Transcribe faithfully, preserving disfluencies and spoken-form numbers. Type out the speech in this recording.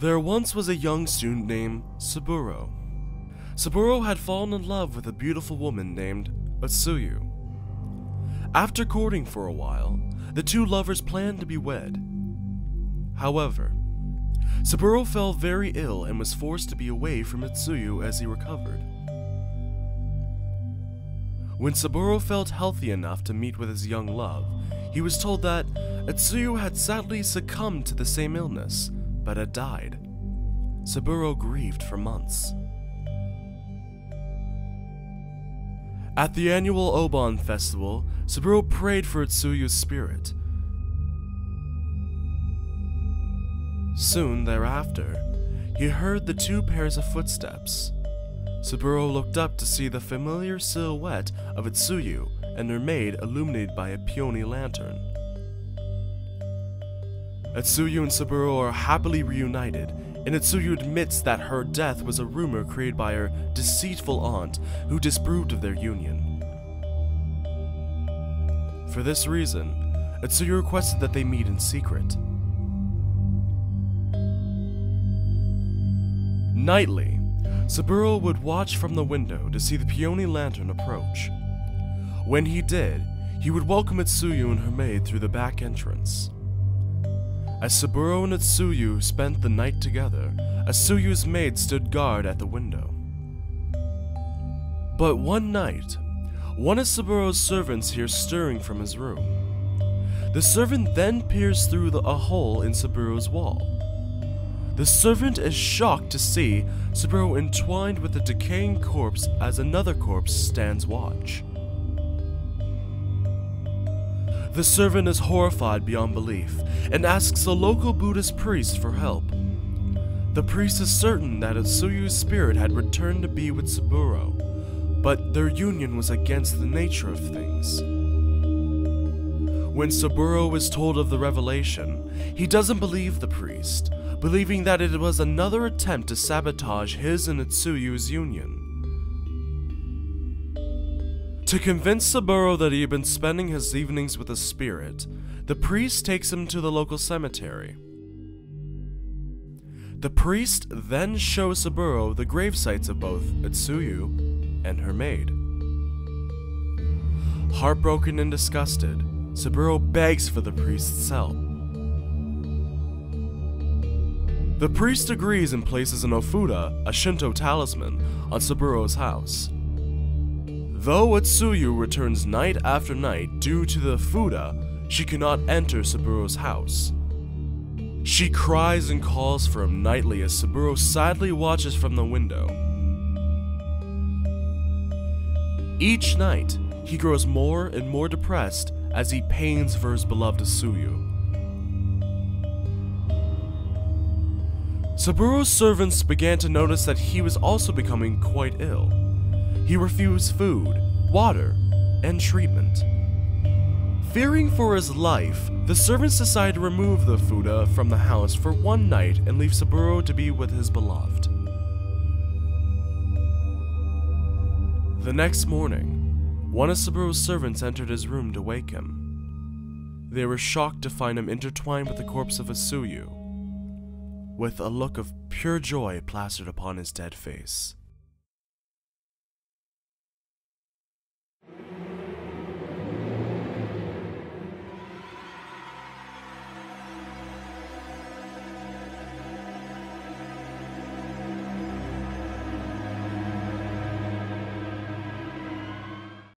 There once was a young student named Saburo. Saburo had fallen in love with a beautiful woman named Atsuyu. After courting for a while, the two lovers planned to be wed. However, Saburo fell very ill and was forced to be away from Atsuyu as he recovered. When Saburo felt healthy enough to meet with his young love, he was told that Atsuyu had sadly succumbed to the same illness, but had died. Saburo grieved for months. At the annual Obon festival, Saburo prayed for Atsuyu's spirit. Soon thereafter, he heard the two pairs of footsteps. Saburo looked up to see the familiar silhouette of Atsuyu and her maid illuminated by a peony lantern. Atsuyu and Saburo are happily reunited, and Atsuyu admits that her death was a rumor created by her deceitful aunt who disapproved of their union. For this reason, Atsuyu requested that they meet in secret. Nightly, Saburo would watch from the window to see the peony lantern approach. When he did, he would welcome Atsuyu and her maid through the back entrance. As Saburo and Atsuyu spent the night together, Atsuyu's maid stood guard at the window. But one night, one of Saburo's servants hears stirring from his room. The servant then peers through the, a hole in Saburo's wall. The servant is shocked to see Saburo entwined with a decaying corpse as another corpse stands watch. The servant is horrified beyond belief and asks a local Buddhist priest for help. The priest is certain that Atsuyu's spirit had returned to be with Saburo, but their union was against the nature of things. When Saburo is told of the revelation, he doesn't believe the priest, believing that it was another attempt to sabotage his and Atsuyu's union. To convince Saburo that he had been spending his evenings with a spirit, the priest takes him to the local cemetery. The priest then shows Saburo the gravesites of both Atsuyu and her maid. Heartbroken and disgusted, Saburo begs for the priest's help. The priest agrees and places an ofuda, a Shinto talisman, on Saburo's house. Though Atsuyu returns night after night due to the ofuda, she cannot enter Saburo's house. She cries and calls for him nightly as Saburo sadly watches from the window. Each night, he grows more and more depressed as he pains for his beloved Atsuyu. Saburo's servants began to notice that he was also becoming quite ill. He refused food, water, and treatment. Fearing for his life, the servants decide to remove the ofuda from the house for one night and leave Saburo to be with his beloved. The next morning, one of Saburo's servants entered his room to wake him. They were shocked to find him intertwined with the corpse of Atsuyu, with a look of pure joy plastered upon his dead face.